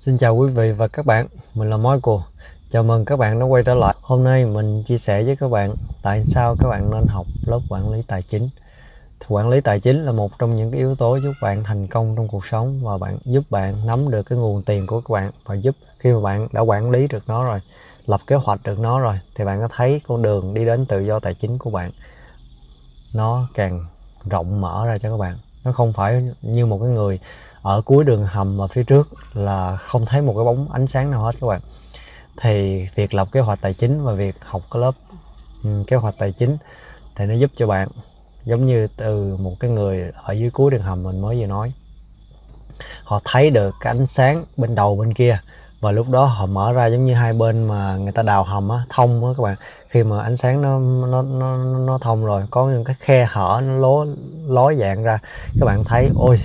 Xin chào quý vị và các bạn, mình là Michael. Chào mừng các bạn đã quay trở lại. Hôm nay mình chia sẻ với các bạn tại sao các bạn nên học lớp quản lý tài chính. Thì quản lý tài chính là một trong những cái yếu tố giúp bạn thành công trong cuộc sống và giúp bạn nắm được cái nguồn tiền của các bạn, và giúp khi mà bạn đã quản lý được nó rồi, lập kế hoạch được nó rồi, thì bạn có thấy con đường đi đến tự do tài chính của bạn nó càng rộng mở ra cho các bạn. Nó không phải như một cái người ở cuối đường hầm mà phía trước là không thấy một cái bóng ánh sáng nào hết các bạn. Thì việc lập kế hoạch tài chính và việc học cái lớp kế hoạch tài chính thì nó giúp cho bạn giống như từ một cái người ở dưới cuối đường hầm mình mới vừa nói, họ thấy được cái ánh sáng bên đầu bên kia, và lúc đó họ mở ra giống như hai bên mà người ta đào hầm á, thông á các bạn. Khi mà ánh sáng nó thông rồi, có những cái khe hở nó lối dạng ra, các bạn thấy ôi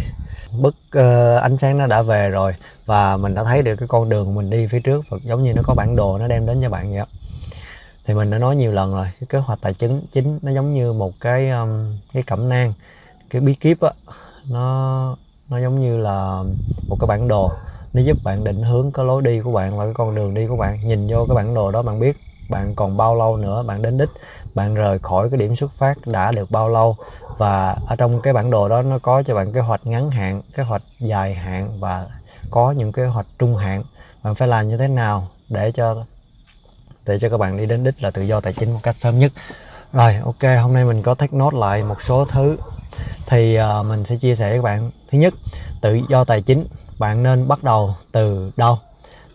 bức ánh sáng nó đã về rồi, và mình đã thấy được cái con đường mình đi phía trước, và giống như nó có bản đồ nó đem đến cho bạn vậy đó. Thì mình đã nói nhiều lần rồi, cái kế hoạch tài chính nó giống như một cái cẩm nang, cái bí kíp á, nó giống như là một cái bản đồ, nó giúp bạn định hướng cái lối đi của bạn và cái con đường đi của bạn. Nhìn vô cái bản đồ đó bạn biết bạn còn bao lâu nữa bạn đến đích, bạn rời khỏi cái điểm xuất phát đã được bao lâu, và ở trong cái bản đồ đó nó có cho bạn kế hoạch ngắn hạn, kế hoạch dài hạn và có những kế hoạch trung hạn. Bạn phải làm như thế nào để cho các bạn đi đến đích là tự do tài chính một cách sớm nhất. Rồi, ok, hôm nay mình có take note lại một số thứ. Thì mình sẽ chia sẻ với các bạn. Thứ nhất, tự do tài chính bạn nên bắt đầu từ đâu?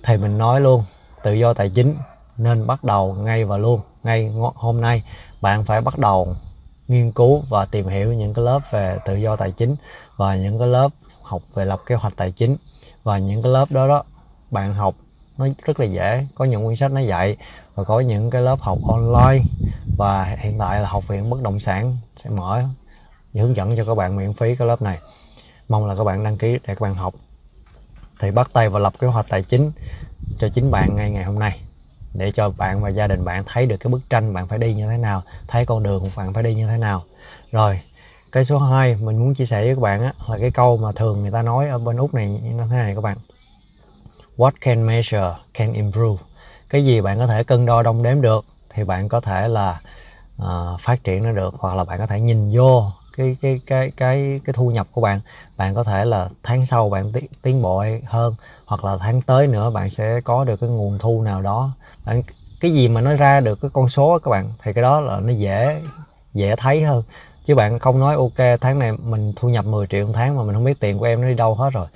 Thì mình nói luôn, tự do tài chính nên bắt đầu ngay và luôn. Ngay hôm nay bạn phải bắt đầu nghiên cứu và tìm hiểu những cái lớp về tự do tài chính, và những cái lớp học về lập kế hoạch tài chính. Và những cái lớp đó bạn học nó rất là dễ, có những quyển sách nó dạy, và có những cái lớp học online, và hiện tại là Học viện Bất Động Sản sẽ mở hướng dẫn cho các bạn miễn phí cái lớp này. Mong là các bạn đăng ký để các bạn học. Thì bắt tay vào lập kế hoạch tài chính cho chính bạn ngay ngày hôm nay, để cho bạn và gia đình bạn thấy được cái bức tranh bạn phải đi như thế nào, thấy con đường của bạn phải đi như thế nào. Rồi, cái số 2 mình muốn chia sẻ với các bạn là cái câu mà thường người ta nói ở bên Úc này như thế này các bạn: What can measure can improve. Cái gì bạn có thể cân đo đong đếm được thì bạn có thể là phát triển nó được, hoặc là bạn có thể nhìn vô cái thu nhập của bạn, bạn có thể là tháng sau bạn tiến bộ hơn, hoặc là tháng tới nữa bạn sẽ có được cái nguồn thu nào đó. Cái gì mà nó ra được cái con số các bạn thì cái đó là nó dễ thấy hơn, chứ bạn không nói ok tháng này mình thu nhập 10 triệu một tháng mà mình không biết tiền của em nó đi đâu hết rồi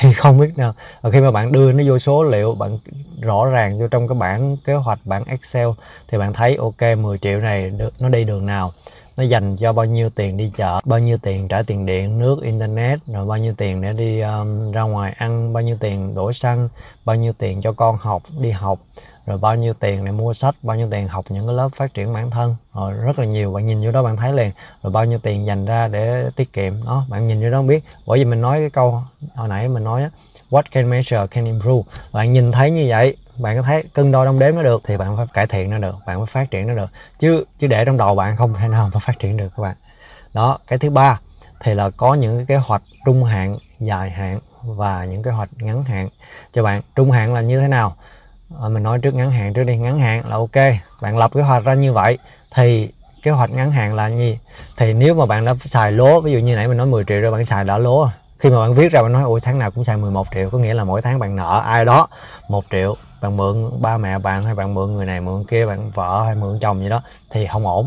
thì không biết nào. Và khi mà bạn đưa nó vô số liệu, bạn rõ ràng vô trong cái bảng kế hoạch, bảng Excel, thì bạn thấy ok 10 triệu này nó đi đường nào, nó dành cho bao nhiêu tiền đi chợ, bao nhiêu tiền trả tiền điện, nước, internet, rồi bao nhiêu tiền để đi ra ngoài ăn, bao nhiêu tiền đổ xăng, bao nhiêu tiền cho con học, đi học, rồi bao nhiêu tiền để mua sách, bao nhiêu tiền học những cái lớp phát triển bản thân, rồi rất là nhiều. Bạn nhìn vô đó bạn thấy liền. Rồi bao nhiêu tiền dành ra để tiết kiệm đó, bạn nhìn vô đó biết. Bởi vì mình nói cái câu hồi nãy mình nói what can measure can improve. Bạn nhìn thấy như vậy, bạn có thấy cân đo đong đếm nó được thì bạn phải cải thiện nó được, bạn phải phát triển nó được, chứ để trong đầu bạn không thể nào mà phát triển được các bạn. Đó, cái thứ ba thì là có những cái kế hoạch trung hạn, dài hạn và những kế hoạch ngắn hạn cho bạn. Trung hạn là như thế nào? Mình nói trước ngắn hạn trước đi. Ngắn hạn là ok, bạn lập kế hoạch ra như vậy thì kế hoạch ngắn hạn là gì? Thì nếu mà bạn đã xài lố, ví dụ như nãy mình nói 10 triệu rồi, bạn xài đã lố rồi. Khi mà bạn viết ra bạn nói ôi tháng nào cũng xài 11 triệu, có nghĩa là mỗi tháng bạn nợ ai đó 1 triệu, bạn mượn ba mẹ bạn, hay bạn mượn người này mượn kia, bạn vợ hay mượn chồng gì đó thì không ổn.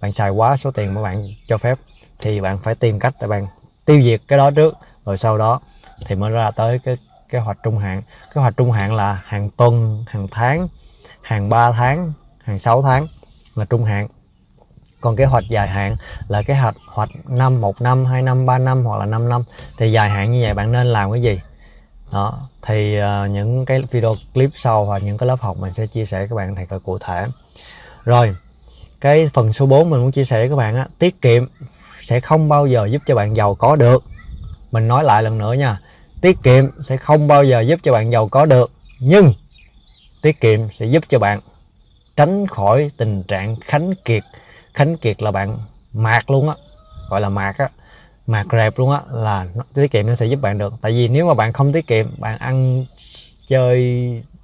Bạn xài quá số tiền mà bạn cho phép thì bạn phải tìm cách để bạn tiêu diệt cái đó trước, rồi sau đó thì mới ra tới cái kế hoạch trung hạn. Kế hoạch trung hạn là hàng tuần, hàng tháng, hàng 3 tháng, hàng 6 tháng là trung hạn. Còn kế hoạch dài hạn là kế hoạch năm, 1 năm, 2 năm, 3 năm hoặc là 5 năm. Thì dài hạn như vậy bạn nên làm cái gì? Đó, thì những cái video clip sau hoặc những cái lớp học mình sẽ chia sẻ các bạn thật là cụ thể. Rồi, cái phần số 4 mình muốn chia sẻ với các bạn á, tiết kiệm sẽ không bao giờ giúp cho bạn giàu có được. Mình nói lại lần nữa nha, tiết kiệm sẽ không bao giờ giúp cho bạn giàu có được, nhưng tiết kiệm sẽ giúp cho bạn tránh khỏi tình trạng khánh kiệt. Khánh kiệt là bạn mạt luôn á, gọi là mạt á, mạt rẹp luôn á, là tiết kiệm nó sẽ giúp bạn được. Tại vì nếu mà bạn không tiết kiệm, bạn ăn chơi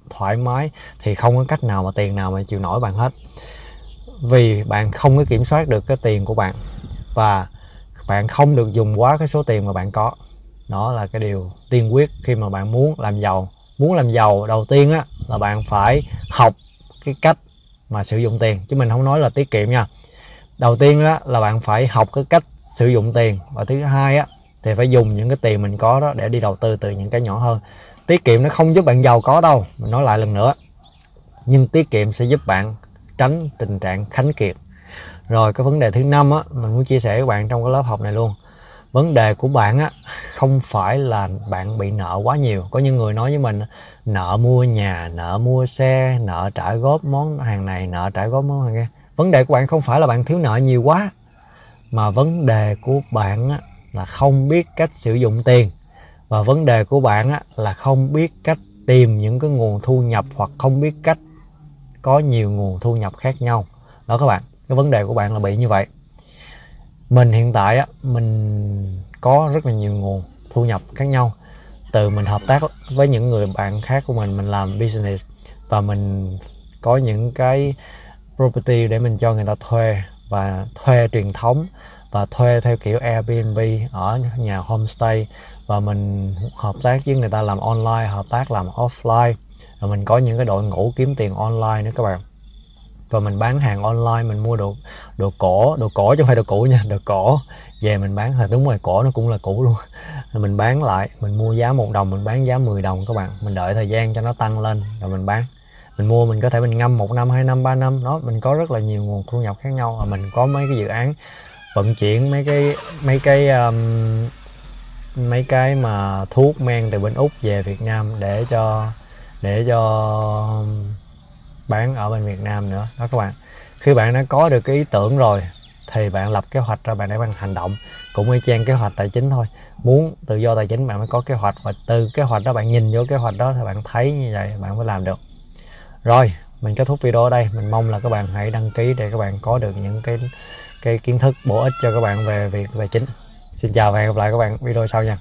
thoải mái thì không có cách nào mà tiền nào mà chịu nổi bạn hết. Vì bạn không có kiểm soát được cái tiền của bạn và bạn không được dùng quá cái số tiền mà bạn có. Đó là cái điều tiên quyết khi mà bạn muốn làm giàu. Muốn làm giàu đầu tiên á là bạn phải học cái cách mà sử dụng tiền, chứ mình không nói là tiết kiệm nha. Đầu tiên đó là bạn phải học cái cách sử dụng tiền, và thứ hai á thì phải dùng những cái tiền mình có đó để đi đầu tư từ những cái nhỏ hơn. Tiết kiệm nó không giúp bạn giàu có đâu, mình nói lại lần nữa, nhưng tiết kiệm sẽ giúp bạn tránh tình trạng khánh kiệt. Rồi cái vấn đề thứ năm á, mình muốn chia sẻ với bạn trong cái lớp học này luôn. Vấn đề của bạn á không phải là bạn bị nợ quá nhiều. Có những người nói với mình nợ mua nhà, nợ mua xe, nợ trả góp món hàng này, nợ trả góp món hàng kia. Vấn đề của bạn không phải là bạn thiếu nợ nhiều quá, mà vấn đề của bạn á là không biết cách sử dụng tiền. Và vấn đề của bạn á là không biết cách tìm những cái nguồn thu nhập, hoặc không biết cách có nhiều nguồn thu nhập khác nhau. Đó các bạn, cái vấn đề của bạn là bị như vậy. Mình hiện tại á, mình có rất là nhiều nguồn thu nhập khác nhau. Từ mình hợp tác với những người bạn khác của mình làm business, và mình có những cái property để mình cho người ta thuê, và thuê truyền thống, và thuê theo kiểu Airbnb ở nhà homestay. Và mình hợp tác với người ta làm online, hợp tác làm offline. Rồi mình có những cái đội ngũ kiếm tiền online nữa các bạn. Và mình bán hàng online, mình mua đồ cổ chứ không phải đồ cũ nha, đồ cổ về mình bán. Thì đúng rồi, cổ nó cũng là cũ luôn. Mình bán lại, mình mua giá 1 đồng, mình bán giá 10 đồng các bạn. Mình đợi thời gian cho nó tăng lên rồi mình bán. Mình mua mình có thể mình ngâm 1 năm, 2 năm, 3 năm. Đó, mình có rất là nhiều nguồn thu nhập khác nhau. Và mình có mấy cái dự án vận chuyển mấy cái mà thuốc men từ bên Úc về Việt Nam để cho bán ở bên Việt Nam nữa. Đó các bạn, khi bạn đã có được cái ý tưởng rồi thì bạn lập kế hoạch ra, bạn để bạn hành động. Cũng y chang kế hoạch tài chính thôi. Muốn tự do tài chính bạn mới có kế hoạch, và từ kế hoạch đó bạn nhìn vô kế hoạch đó thì bạn thấy như vậy bạn mới làm được. Rồi, mình kết thúc video ở đây. Mình mong là các bạn hãy đăng ký để các bạn có được những cái kiến thức bổ ích cho các bạn về việc tài chính. Xin chào và hẹn gặp lại các bạn video sau nha.